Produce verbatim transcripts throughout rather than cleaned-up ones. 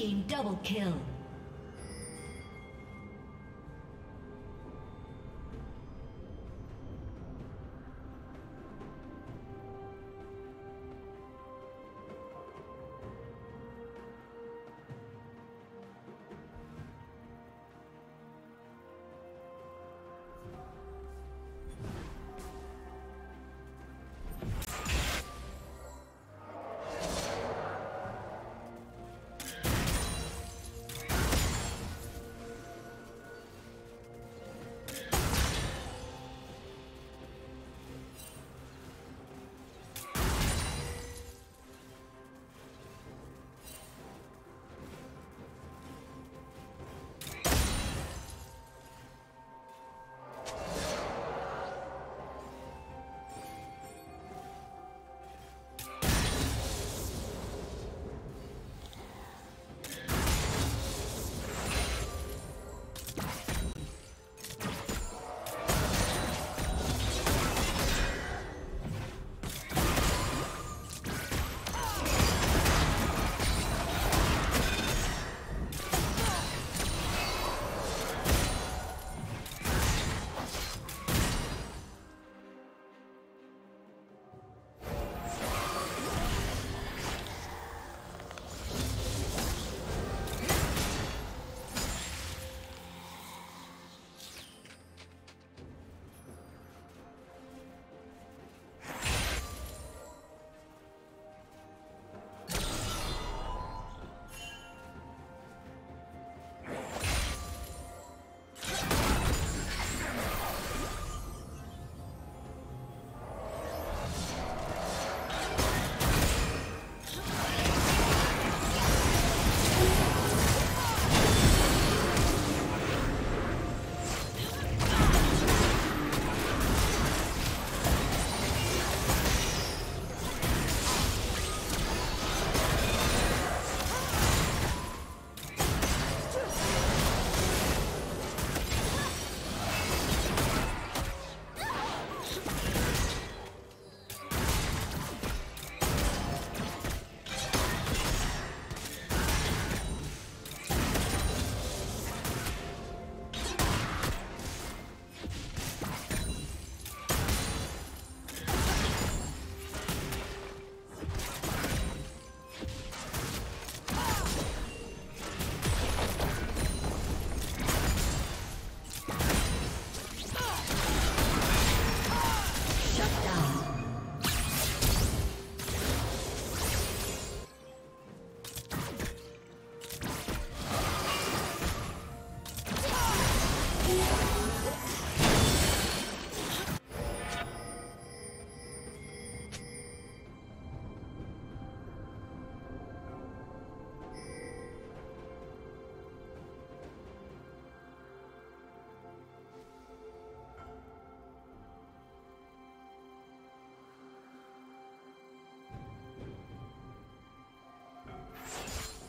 team double kill.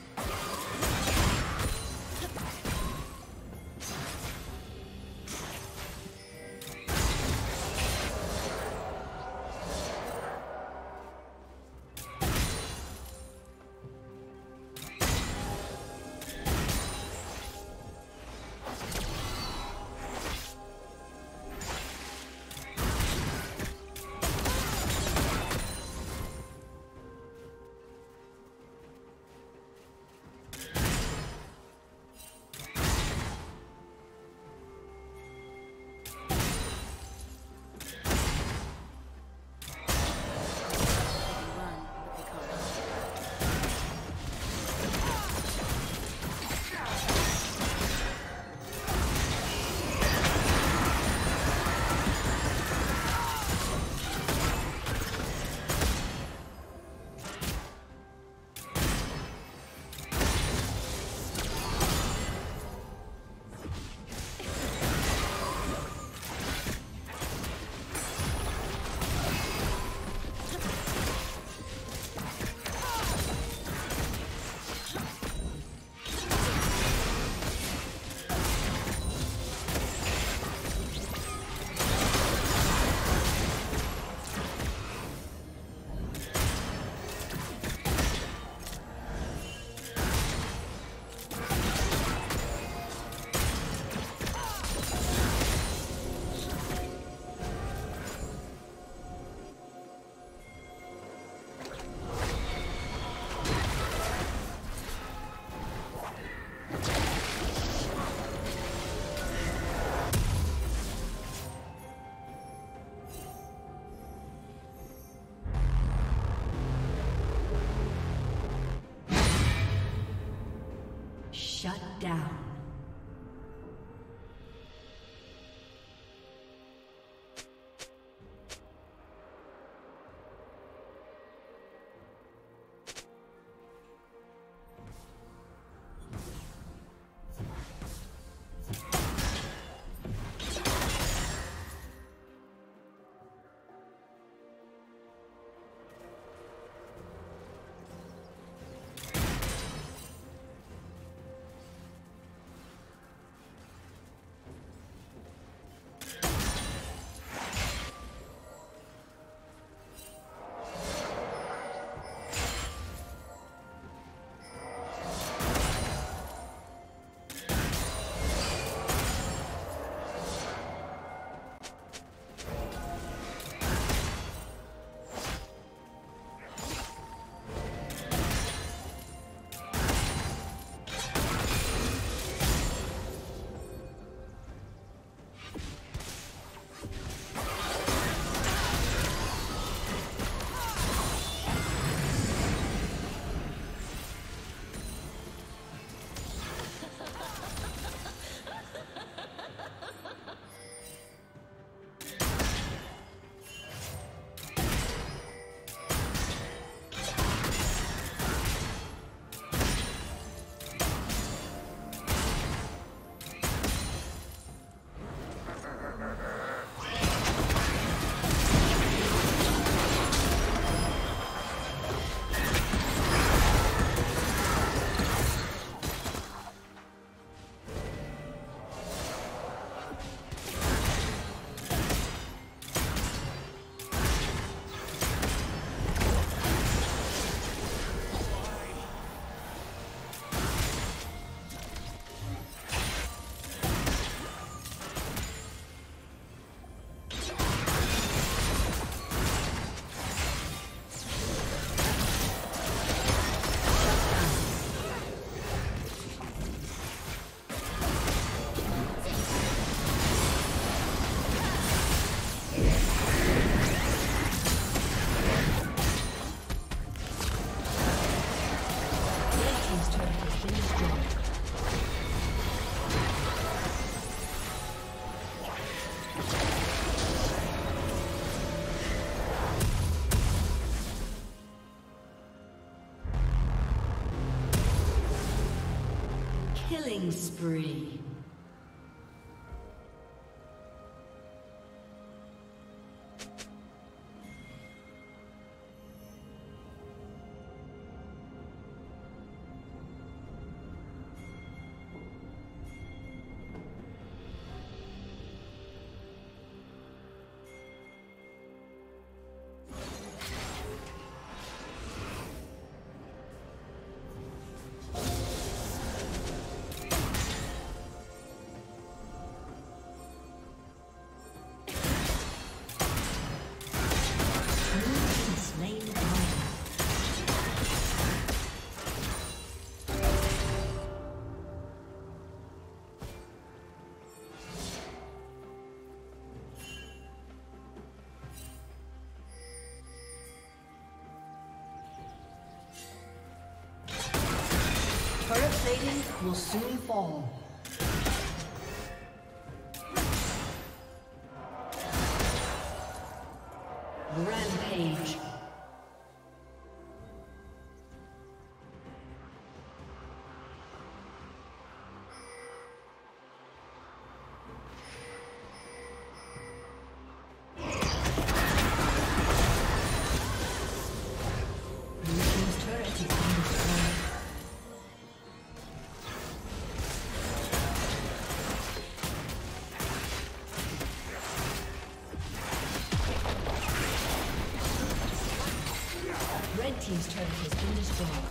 You down. Killing spree. Turret plating will soon fall. Rampage. Team's turret has been destroyed.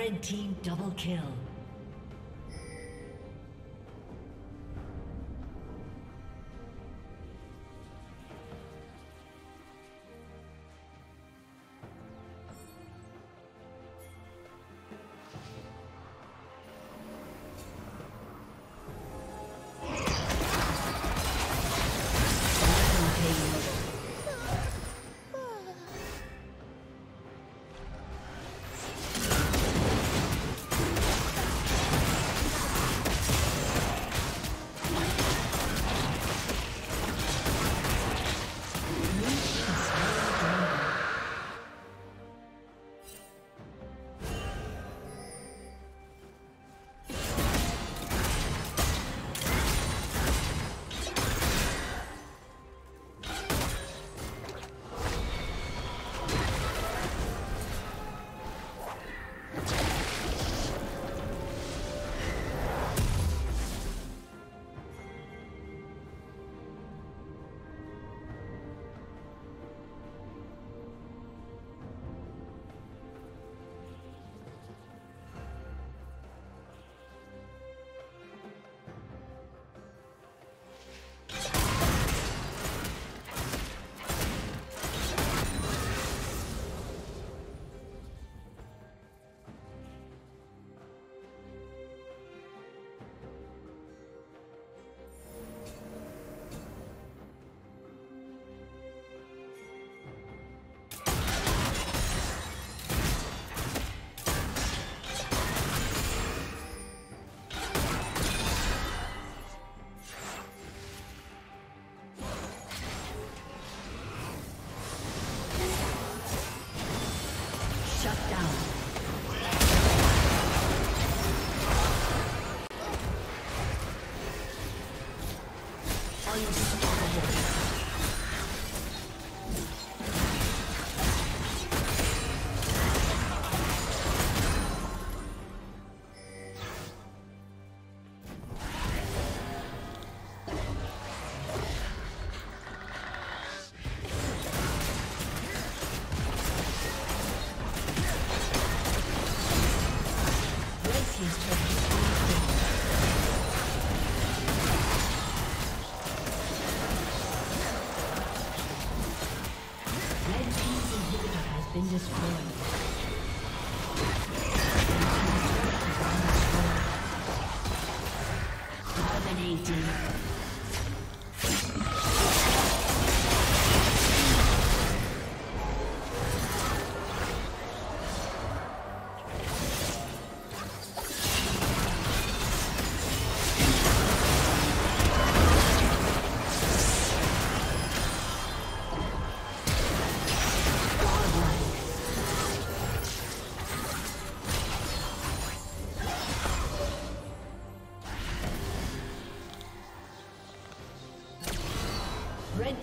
Red team double kill. Red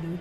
Blue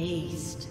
Aced.